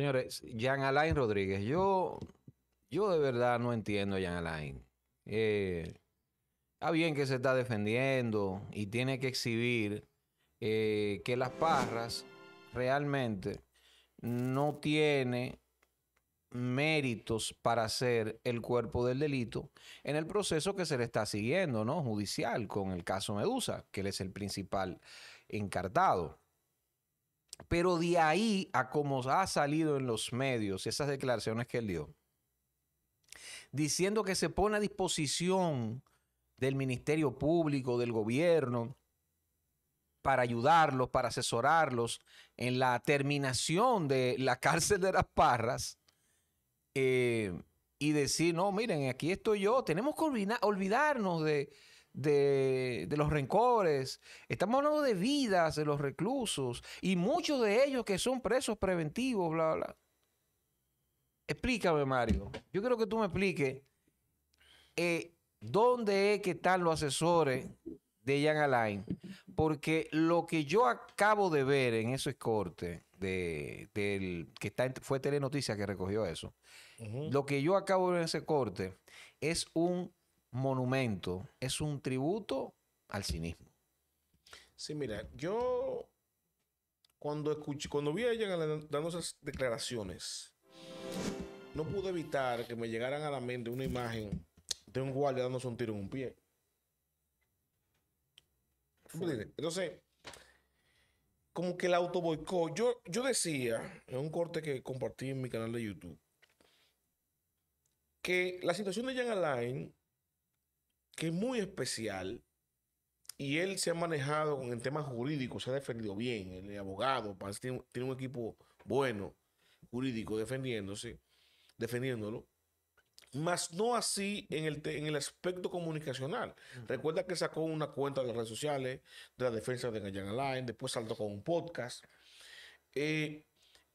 Señores, Jean Alain Rodríguez, yo de verdad no entiendo a Jean Alain. Está bien que se está defendiendo y tiene que exhibir que Las Parras realmente no tiene méritos para ser el cuerpo del delito en el proceso que se le está siguiendo, ¿no? Judicial, con el caso Medusa, que él es el principal encartado. Pero de ahí a como ha salido en los medios esas declaraciones que él dio, diciendo que se pone a disposición del Ministerio Público, del gobierno, para ayudarlos, para asesorarlos en la terminación de la cárcel de Las Parras, y decir, no, miren, aquí estoy yo, tenemos que olvidarnos de los rencores. Estamos hablando de vidas de los reclusos y muchos de ellos que son presos preventivos, bla, bla. Explícame, Mario. Yo quiero que tú me expliques dónde es que están los asesores de Jean Alain, porque lo que yo acabo de ver en esos cortes fue Telenoticias que recogió eso. Lo que yo acabo de ver en ese corte es un monumento, es un tributo al cinismo. Sí, mira, yo cuando vi a ella dando esas declaraciones, no pude evitar que me llegaran a la mente una imagen de un guardia dándose un tiro en un pie. Entonces, como que el autoboicot, yo decía en un corte que compartí en mi canal de YouTube que la situación de Jean Alain, que es muy especial, y él se ha manejado en temas jurídicos, se ha defendido bien, el abogado, tiene un equipo bueno, jurídico, defendiéndolo, mas no así en el aspecto comunicacional. Recuerda que sacó una cuenta de las redes sociales, de la defensa de Jean Alain, después saltó con un podcast, y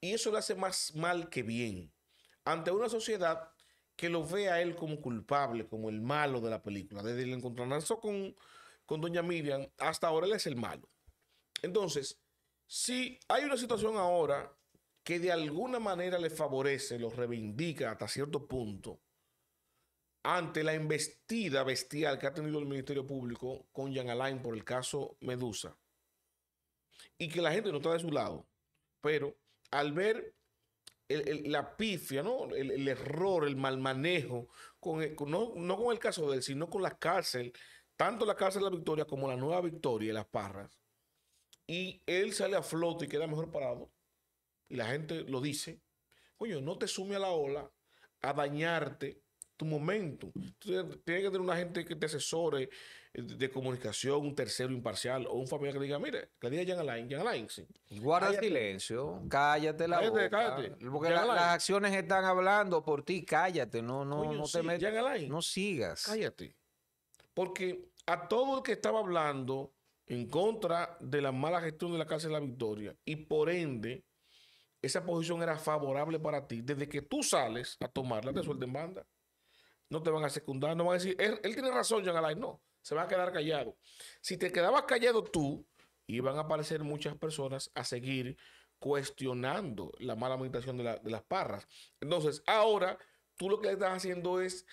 eso le hace más mal que bien ante una sociedad que lo ve a él como culpable, como el malo de la película. Desde el encontronazo con doña Miriam, hasta ahora él es el malo. Entonces, si hay una situación ahora que de alguna manera le favorece, lo reivindica hasta cierto punto, ante la embestida bestial que ha tenido el Ministerio Público con Jean Alain por el caso Medusa, y que la gente no está de su lado, pero al ver la pifia, ¿no? El error, el mal manejo, no con el caso de él, sino con la cárcel, tanto la cárcel de la Victoria como la Nueva Victoria y Las Parras, y él sale a flote y queda mejor parado, y la gente lo dice, coño, no te sume a la ola a dañarte tu momento. Entonces, tiene que tener una gente que te asesore de comunicación, un tercero imparcial o un familiar que le diga, mire, que le diga Jean Alain, sí. Guarda cállate. Silencio, cállate la boca. Cállate. Porque las acciones están hablando por ti, cállate, no te metas. Jean Alain, no sigas. Cállate. Porque a todo el que estaba hablando en contra de la mala gestión de la cárcel de la Victoria y por ende esa posición era favorable para ti, desde que tú sales a tomarla, te suelten banda. No te van a secundar, no van a decir, él tiene razón, Jean Alain, no, se van a quedar callados. Si te quedabas callado tú, iban a aparecer muchas personas a seguir cuestionando la mala administración de Las Parras. Entonces, ahora, tú lo que le estás haciendo es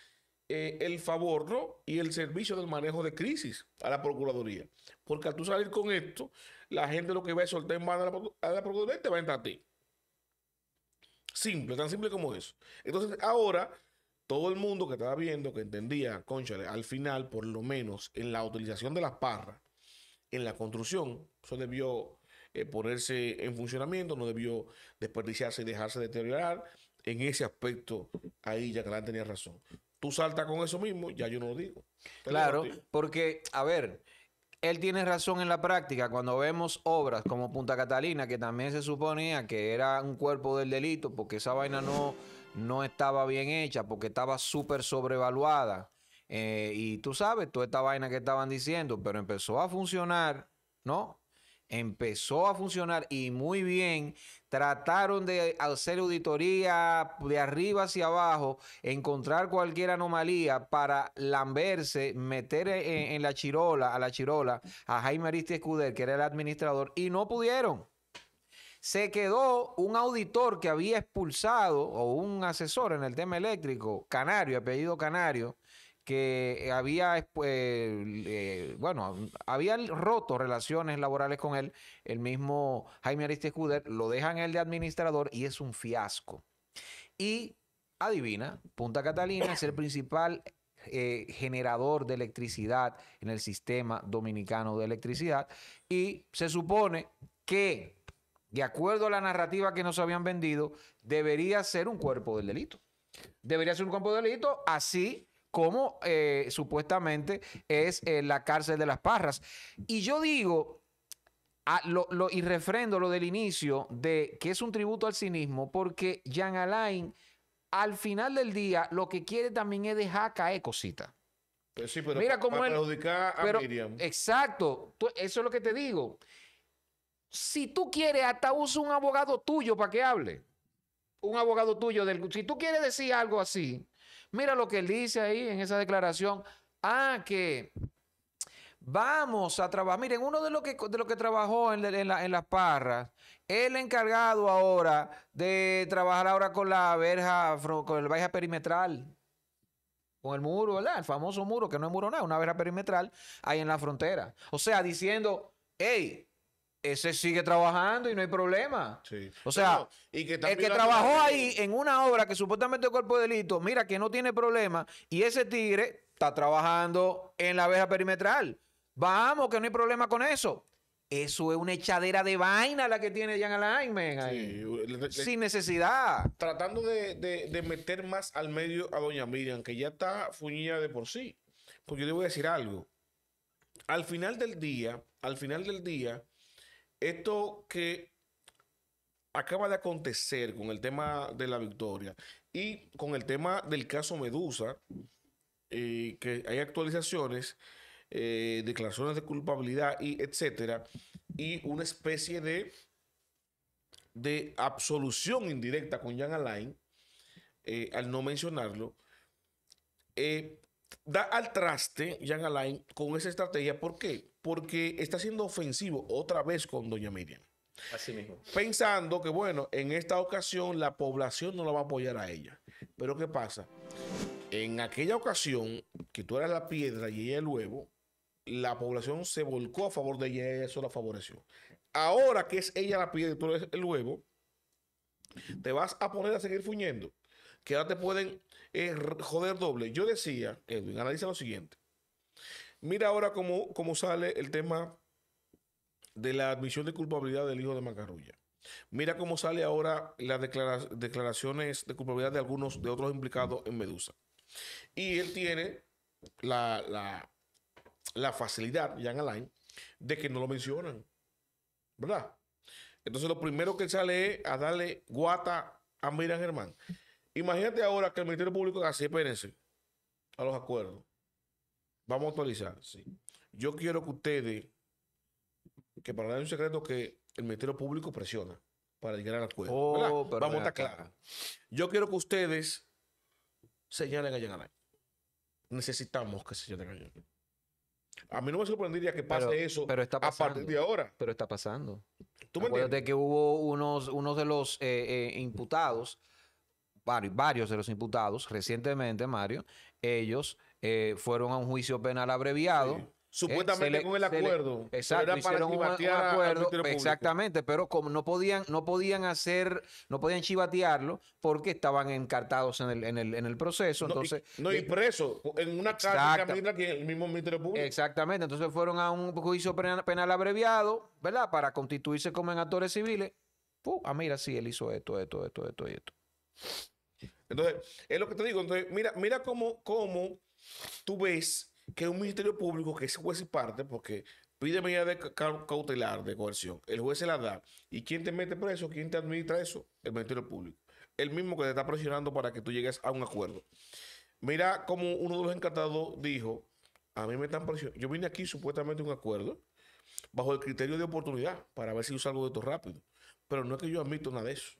el favor, ¿no? Y el servicio del manejo de crisis a la Procuraduría. Porque al tú salir con esto, la gente lo que va a soltar en mano a la Procuraduría te va a entrar a ti. Simple, tan simple como eso. Entonces, ahora, todo el mundo que estaba viendo, que entendía, cónchale, al final, por lo menos en la utilización de Las Parras, en la construcción, eso debió ponerse en funcionamiento, no debió desperdiciarse y dejarse deteriorar. En ese aspecto, ahí Jean Alain tenía razón. Tú saltas con eso mismo, ya yo no lo digo. Claro, porque, a ver, él tiene razón en la práctica. Cuando vemos obras como Punta Catalina, que también se suponía que era un cuerpo del delito, porque esa vaina no estaba bien hecha, porque estaba súper sobrevaluada. Y tú sabes, toda esta vaina que estaban diciendo, pero empezó a funcionar, ¿no? Empezó a funcionar y muy bien. Trataron de hacer auditoría de arriba hacia abajo, encontrar cualquier anomalía para lamberse, meter en la chirola, a Jaime Aristy Escudé, que era el administrador, y no pudieron. Se quedó un auditor que había expulsado, o un asesor en el tema eléctrico, Canario, apellido Canario, que había, había roto relaciones laborales con él. El mismo Jaime Aristy Escudé, lo dejan él de administrador y es un fiasco. Y adivina, Punta Catalina es el principal generador de electricidad en el sistema dominicano de electricidad, y se supone que, de acuerdo a la narrativa que nos habían vendido, debería ser un cuerpo del delito. Debería ser un cuerpo del delito, así como supuestamente es la cárcel de Las Parras. Y yo digo, y refrendo lo del inicio, de que es un tributo al cinismo, porque Jean Alain, al final del día, lo que quiere también es dejar caer cositas. Pues sí, pero mira cómo él, perjudicar a Miriam. Exacto, eso es lo que te digo. Si tú quieres, hasta usa un abogado tuyo para que hable. Un abogado tuyo. Si tú quieres decir algo así, mira lo que él dice ahí en esa declaración. Ah, que vamos a trabajar. Miren, uno de lo que trabajó en Las Parras, el encargado ahora de trabajar ahora con la verja, con la verja perimetral, con el muro, ¿verdad? El famoso muro, que no es muro nada, una verja perimetral ahí en la frontera. O sea, diciendo, hey, ese sigue trabajando y no hay problema. Sí. O sea, no, y que el que trabajó ahí en una obra que supuestamente es cuerpo de delito, mira que no tiene problema, y ese tigre está trabajando en la verja perimetral. Vamos, que no hay problema con eso. Eso es una echadera de vaina la que tiene Jean Alain, men, ahí. Sí, sin necesidad. Tratando de meter más al medio a doña Miriam, que ya está fuñida de por sí. Porque yo le voy a decir algo. Al final del día, esto que acaba de acontecer con el tema de la Victoria y con el tema del caso Medusa, que hay actualizaciones, declaraciones de culpabilidad, y etcétera, y una especie de absolución indirecta con Jean Alain, al no mencionarlo, da al traste Jean Alain con esa estrategia. ¿Por qué? Porque está siendo ofensivo otra vez con doña Miriam. Así mismo. Pensando que, bueno, en esta ocasión la población no la va a apoyar a ella. Pero ¿qué pasa? En aquella ocasión que tú eras la piedra y ella el huevo, la población se volcó a favor de ella y eso la favoreció. Ahora que es ella la piedra y tú eres el huevo, te vas a poner a seguir fuñendo, que ahora te pueden joder doble. Yo decía, Edwin, analiza lo siguiente. Mira ahora cómo sale el tema de la admisión de culpabilidad del hijo de Macarrulla. Mira cómo sale ahora las declaraciones de culpabilidad de otros implicados en Medusa. Y él tiene la facilidad, Jean Alain, de que no lo mencionan, ¿verdad? Entonces lo primero que sale es a darle guata a Miriam Germán. Imagínate ahora que el Ministerio Público dice, así, espérense a los acuerdos. Vamos a actualizar, sí. Yo quiero que ustedes, que para nadie es un secreto que el Ministerio Público presiona para llegar al acuerdo. Oh, vamos a estar claros. Yo quiero que ustedes señalen a Jean Alain. Necesitamos que señalen a Jean Alain. A mí no me sorprendería que pase eso, pero está pasando, a partir de ahora. Pero está pasando. ¿Tú me entiendes? Acuérdate que hubo unos de los imputados, varios de los imputados recientemente, Mario, ellos fueron a un juicio penal abreviado. Sí. Supuestamente con el acuerdo. Exacto, hicieron un acuerdo. Exactamente, pero como no podían chivatearlo porque estaban encartados en el proceso. No, entonces, y preso en una cárcel que el mismo Ministerio Público. Exactamente, entonces fueron a un juicio penal abreviado, ¿verdad? Para constituirse como en actores civiles. Mira, sí, él hizo esto y esto. Entonces, es lo que te digo. Entonces, mira cómo tú ves que un Ministerio Público, que es juez y parte, porque pide medida de cautelar, de coerción, el juez se la da. ¿Y quién te mete preso? ¿Quién te administra eso? El Ministerio Público. El mismo que te está presionando para que tú llegues a un acuerdo. Mira como uno de los encartados dijo, a mí me están presionando. Yo vine aquí supuestamente a un acuerdo bajo el criterio de oportunidad para ver si yo salgo de esto rápido. Pero no es que yo admito nada de eso.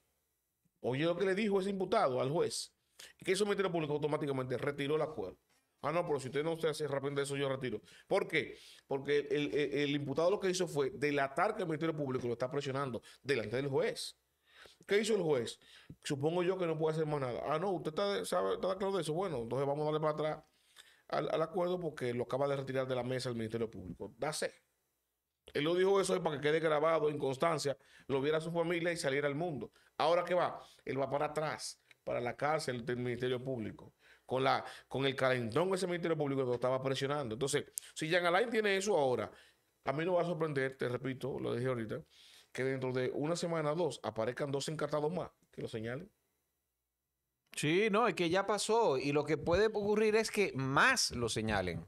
Oye, lo que le dijo ese imputado al juez, que hizo el Ministerio Público automáticamente retiró el acuerdo. Ah, no, pero si usted no se hace repente eso, yo retiro. ¿Por qué? Porque el imputado lo que hizo fue delatar que el Ministerio Público lo está presionando delante del juez. ¿Qué hizo el juez? Supongo yo que no puede hacer más nada. Ah, no, usted está claro de eso. Bueno, entonces vamos a darle para atrás al acuerdo porque lo acaba de retirar de la mesa el Ministerio Público. Dase. Él lo dijo eso para que quede grabado en constancia, lo viera a su familia y saliera al mundo. Ahora, ¿qué va? Él va para atrás, para la cárcel del Ministerio Público, con el calentón de ese Ministerio Público que lo estaba presionando. Entonces, si Jean Alain tiene eso ahora, a mí no va a sorprender, te repito, lo dije ahorita, que dentro de una semana o dos aparezcan dos encartados más, que lo señalen. Sí, no, es que ya pasó. Y lo que puede ocurrir es que más lo señalen.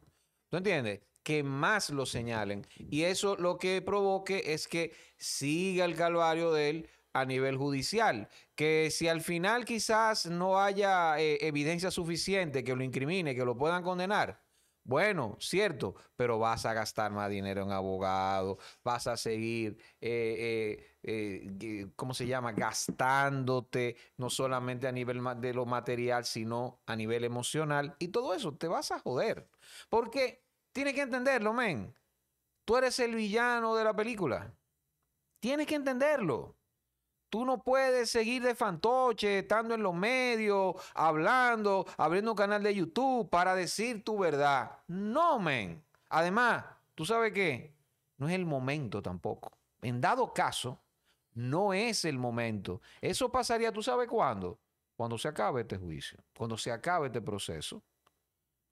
¿Tú entiendes? Que más lo señalen. Y eso lo que provoque es que siga el calvario de él a nivel judicial. Que si al final quizás no haya evidencia suficiente que lo incrimine, que lo puedan condenar, bueno, cierto, pero vas a gastar más dinero en abogados, vas a seguir, ¿cómo se llama? Gastándote, no solamente a nivel de lo material, sino a nivel emocional. Y todo eso te vas a joder. Porque tienes que entenderlo, men. Tú eres el villano de la película. Tienes que entenderlo. Tú no puedes seguir de fantoche, estando en los medios, hablando, abriendo un canal de YouTube para decir tu verdad. No, men. Además, ¿tú sabes qué? No es el momento tampoco. En dado caso, no es el momento. Eso pasaría, ¿tú sabes cuándo? Cuando se acabe este juicio. Cuando se acabe este proceso.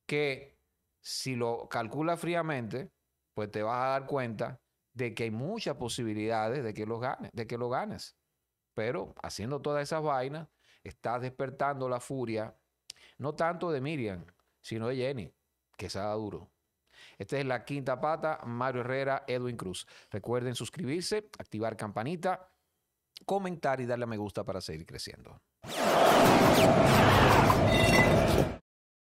Que si lo calculas fríamente, pues te vas a dar cuenta de que hay muchas posibilidades de que lo ganes, Pero haciendo todas esas vainas, estás despertando la furia, no tanto de Miriam, sino de Jenny, que se da duro. Esta es La Quinta Pata, Mario Herrera, Edwin Cruz. Recuerden suscribirse, activar campanita, comentar y darle a me gusta para seguir creciendo.